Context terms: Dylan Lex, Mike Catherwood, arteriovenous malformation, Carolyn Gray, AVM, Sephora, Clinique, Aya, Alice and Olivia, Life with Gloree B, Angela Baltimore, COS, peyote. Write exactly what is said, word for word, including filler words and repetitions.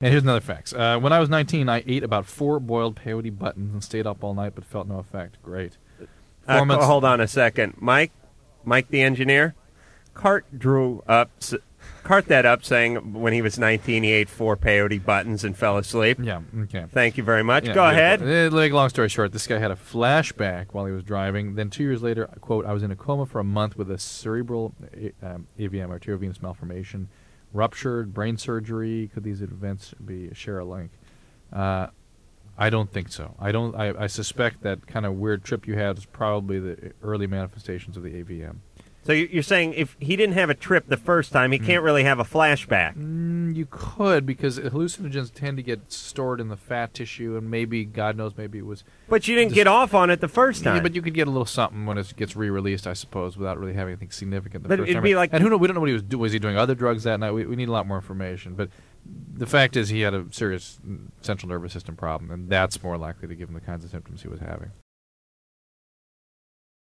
And here's another fact. Uh, when I was nineteen, I ate about four boiled peyote buttons and stayed up all night, but felt no effect. Great. Uh, hold on a second, Mike. Mike, the engineer. Cart drew up. Cart that up, saying when he was nineteen, he ate four peyote buttons and fell asleep. Yeah. Okay. Thank you very much. Yeah, Go yeah, ahead. Like, long story short, this guy had a flashback while he was driving. Then two years later, quote, I was in a coma for a month with a cerebral um, A V M, arteriovenous malformation. Ruptured, brain surgery. Could these events be share a link? Uh, I don't think so. I don't. I, I suspect that kind of weird trip you had is probably the early manifestations of the A V M. So you're saying if he didn't have a trip the first time, he mm. can't really have a flashback? Mm, you could, because hallucinogens tend to get stored in the fat tissue, and maybe, God knows, maybe it was... But you didn't get off on it the first time. Yeah, but you could get a little something when it gets re-released, I suppose, without really having anything significant the but first it'd time. Be like and who know, we don't know what he was doing. Was he doing other drugs that night? We, we need a lot more information. But the fact is he had a serious central nervous system problem, and that's more likely to give him the kinds of symptoms he was having.